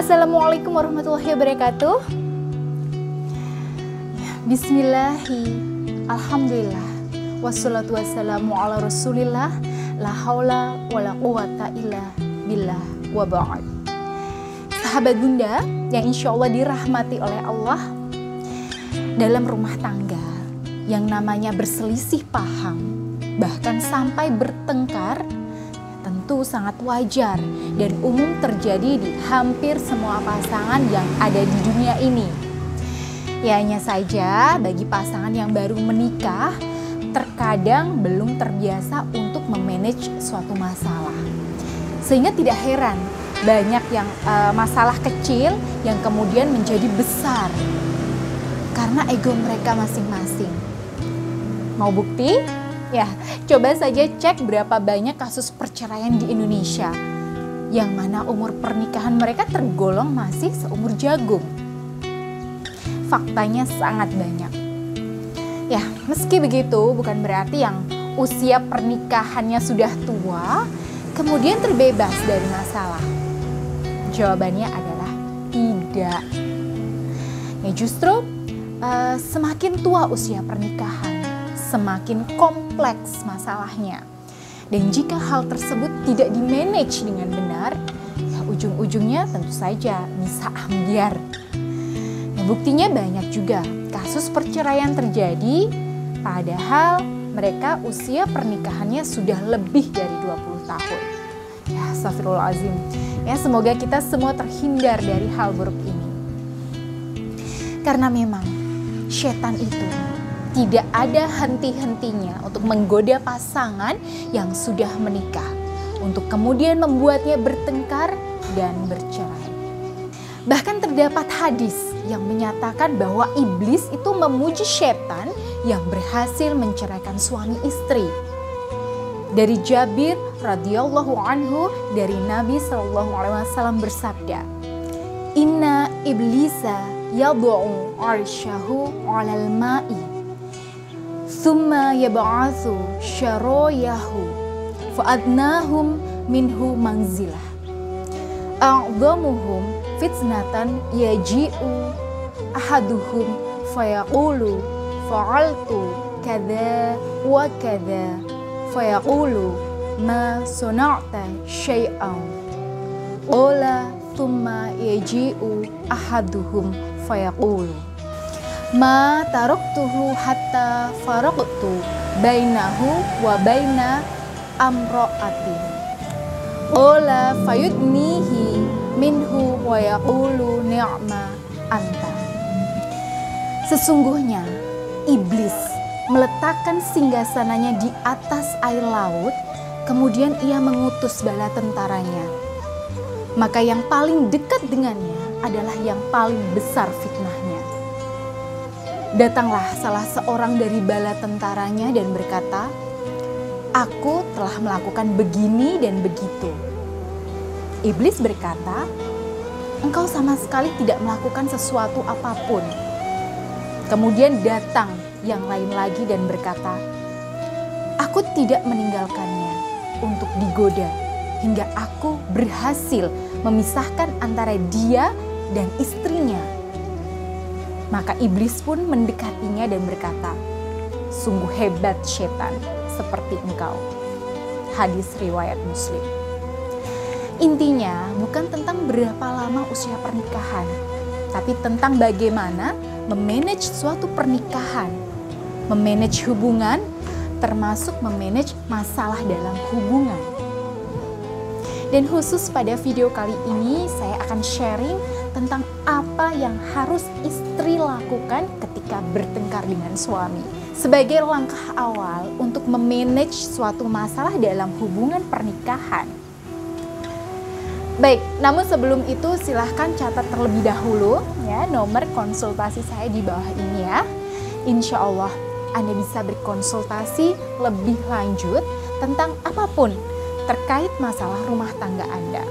Assalamualaikum warahmatullahi wabarakatuh. Bismillahirrahmanirrahim. Alhamdulillah. Wassalatu wassalamu ala rasulillah. La haula wala quwata illa billah wa ba'd. Sahabat bunda yang insyaallah dirahmati oleh Allah, dalam rumah tangga yang namanya berselisih paham, bahkan sampai bertengkar, tentu sangat wajar dan umum terjadi di hampir semua pasangan yang ada di dunia ini. Ya, hanya saja bagi pasangan yang baru menikah terkadang belum terbiasa untuk memanage suatu masalah. Sehingga tidak heran banyak yang masalah kecil yang kemudian menjadi besar karena ego mereka masing-masing. Mau bukti? Ya, coba saja cek berapa banyak kasus perceraian di Indonesia yang mana umur pernikahan mereka tergolong masih seumur jagung. Faktanya sangat banyak. Ya, meski begitu bukan berarti yang usia pernikahannya sudah tua kemudian terbebas dari masalah. Jawabannya adalah tidak. Ya, justru semakin tua usia pernikahan semakin kompleks masalahnya. Dan jika hal tersebut tidak dimanage dengan benar, ya ujung-ujungnya tentu saja bisa ambyar. Nah, buktinya banyak juga kasus perceraian terjadi padahal mereka usia pernikahannya sudah lebih dari 20 tahun. Ya, astagfirullahalazim. Ya, semoga kita semua terhindar dari hal buruk ini. Karena memang setan itu tidak ada henti-hentinya untuk menggoda pasangan yang sudah menikah, untuk kemudian membuatnya bertengkar dan bercerai. Bahkan terdapat hadis yang menyatakan bahwa iblis itu memuji setan yang berhasil menceraikan suami istri. Dari Jabir radhiyallahu anhu dari Nabi sallallahu alaihi wasallam bersabda, "Inna iblisa yad'u 'arsyahu 'alal ma'i. Summa yab'atsu syarayahu fa'adnahum minhu manzilah a'dhamuhum fitnatan yaji'u ahaduhum fayaqulu fa'altu kadza wa kadza fayaqulu ma sun'ata syai'an qala thumma yaji'u ahaduhum fayaqulu ma taraktuhu hatta faraqtu bainahu wa baina amra'atin qala fayudnihi minhu wa yaqulu ni'ma anta." Sesungguhnya iblis meletakkan singgasananya di atas air laut, kemudian ia mengutus bala tentaranya. Maka yang paling dekat dengannya adalah yang paling besar fitnahnya. Datanglah salah seorang dari bala tentaranya dan berkata, "Aku telah melakukan begini dan begitu." Iblis berkata, "Engkau sama sekali tidak melakukan sesuatu apapun." Kemudian datang yang lain lagi dan berkata, "Aku tidak meninggalkannya untuk digoda hingga aku berhasil memisahkan antara dia dan istrinya." Maka iblis pun mendekatinya dan berkata, "Sungguh hebat setan seperti engkau." Hadis riwayat Muslim. Intinya bukan tentang berapa lama usia pernikahan, tapi tentang bagaimana memanage suatu pernikahan, memanage hubungan, termasuk memanage masalah dalam hubungan. Dan khusus pada video kali ini saya akan sharing tentang apa yang harus istri lakukan ketika bertengkar dengan suami. Sebagai langkah awal untuk memanage suatu masalah dalam hubungan pernikahan. Baik, namun sebelum itu silahkan catat terlebih dahulu ya nomor konsultasi saya di bawah ini ya. Insya Allah Anda bisa berkonsultasi lebih lanjut tentang apapun terkait masalah rumah tangga Anda.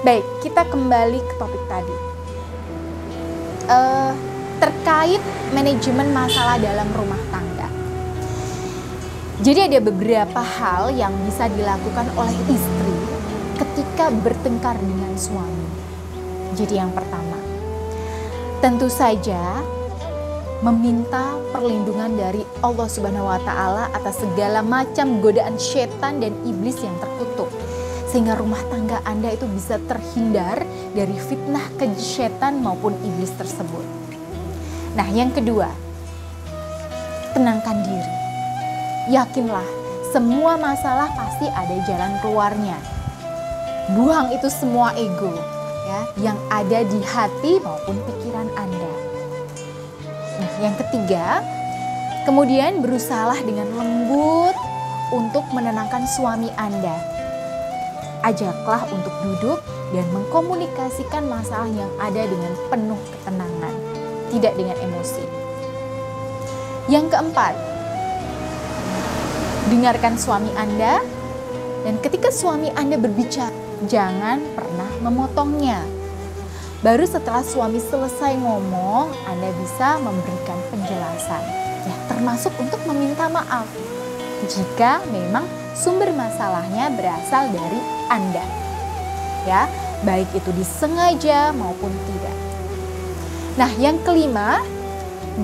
Baik, kita kembali ke topik tadi. Terkait manajemen masalah dalam rumah tangga. Jadi ada beberapa hal yang bisa dilakukan oleh istri ketika bertengkar dengan suami. Jadi yang pertama, tentu saja meminta perlindungan dari Allah Subhanahu wa Ta'ala atas segala macam godaan setan dan iblis yang terkutuk, sehingga rumah tangga Anda itu bisa terhindar dari fitnah keji setan maupun iblis tersebut. Nah, yang kedua, tenangkan diri. Yakinlah, semua masalah pasti ada jalan keluarnya. Buang itu semua ego yang ada di hati maupun pikiran Anda. Nah, yang ketiga, kemudian berusahalah dengan lembut untuk menenangkan suami Anda. Ajaklah untuk duduk dan mengkomunikasikan masalah yang ada dengan penuh ketenangan, tidak dengan emosi. Yang keempat, dengarkan suami Anda, dan ketika suami Anda berbicara, jangan pernah memotongnya. Baru setelah suami selesai ngomong, Anda bisa memberikan penjelasan, termasuk untuk meminta maaf jika memang sumber masalahnya berasal dari Anda, baik itu disengaja maupun tidak. Nah, yang kelima,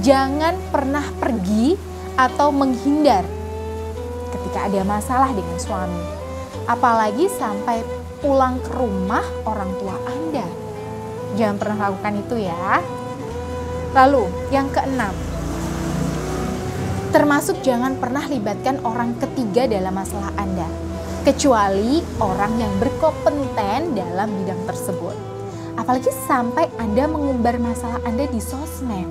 jangan pernah pergi atau menghindar ketika ada masalah dengan suami, apalagi sampai pulang ke rumah orang tua Anda. Jangan pernah lakukan itu, ya. Lalu yang keenam, termasuk jangan pernah libatkan orang ketiga dalam masalah Anda, kecuali orang yang berkompeten dalam bidang tersebut, apalagi sampai Anda mengumbar masalah Anda di sosmed.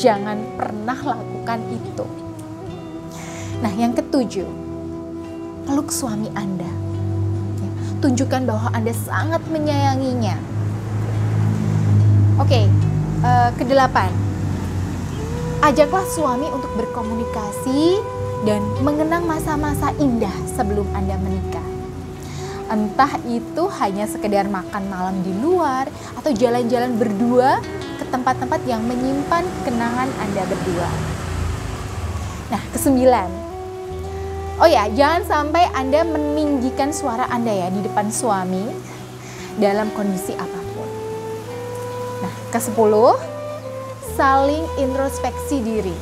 Jangan pernah lakukan itu. Nah, yang ketujuh, peluk suami Anda. Tunjukkan bahwa Anda sangat menyayanginya. Oke, kedelapan, ajaklah suami untuk berkomunikasi dan mengenang masa-masa indah sebelum Anda menikah. Entah itu hanya sekedar makan malam di luar atau jalan-jalan berdua ke tempat-tempat yang menyimpan kenangan Anda berdua. Nah, kesembilan, oh ya, jangan sampai Anda meninggikan suara Anda di depan suami dalam kondisi apapun. Nah, ke-10, saling introspeksi diri.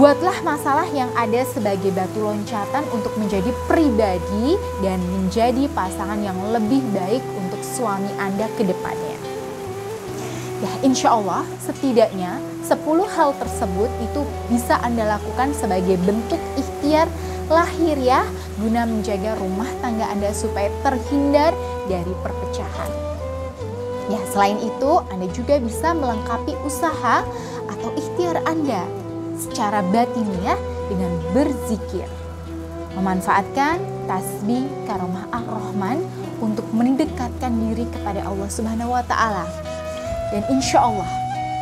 Buatlah masalah yang ada sebagai batu loncatan untuk menjadi pribadi dan menjadi pasangan yang lebih baik untuk suami Anda ke depannya. Insya Allah setidaknya 10 hal tersebut itu bisa Anda lakukan sebagai bentuk ikhtiar lahiriah guna menjaga rumah tangga Anda supaya terhindar dari perpecahan. Selain itu, Anda juga bisa melengkapi usaha atau ikhtiar Anda secara batiniah dengan berzikir. Memanfaatkan Tasbih Karomah Ar-Rahman untuk mendekatkan diri kepada Allah Subhanahu wa Ta'ala. Dan insya Allah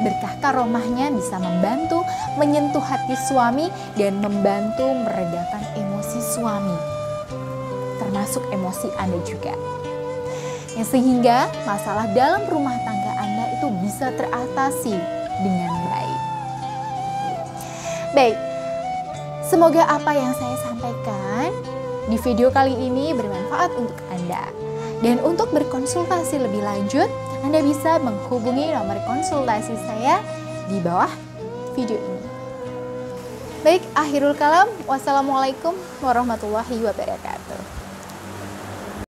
berkah karomahnya bisa membantu menyentuh hati suami dan membantu meredakan emosi suami, termasuk emosi Anda juga. Sehingga masalah dalam rumah tangga Anda itu bisa teratasi dengan baik. Baik, semoga apa yang saya sampaikan di video kali ini bermanfaat untuk Anda. Dan untuk berkonsultasi lebih lanjut, Anda bisa menghubungi nomor konsultasi saya di bawah video ini. Baik, akhirul kalam. Wassalamualaikum warahmatullahi wabarakatuh.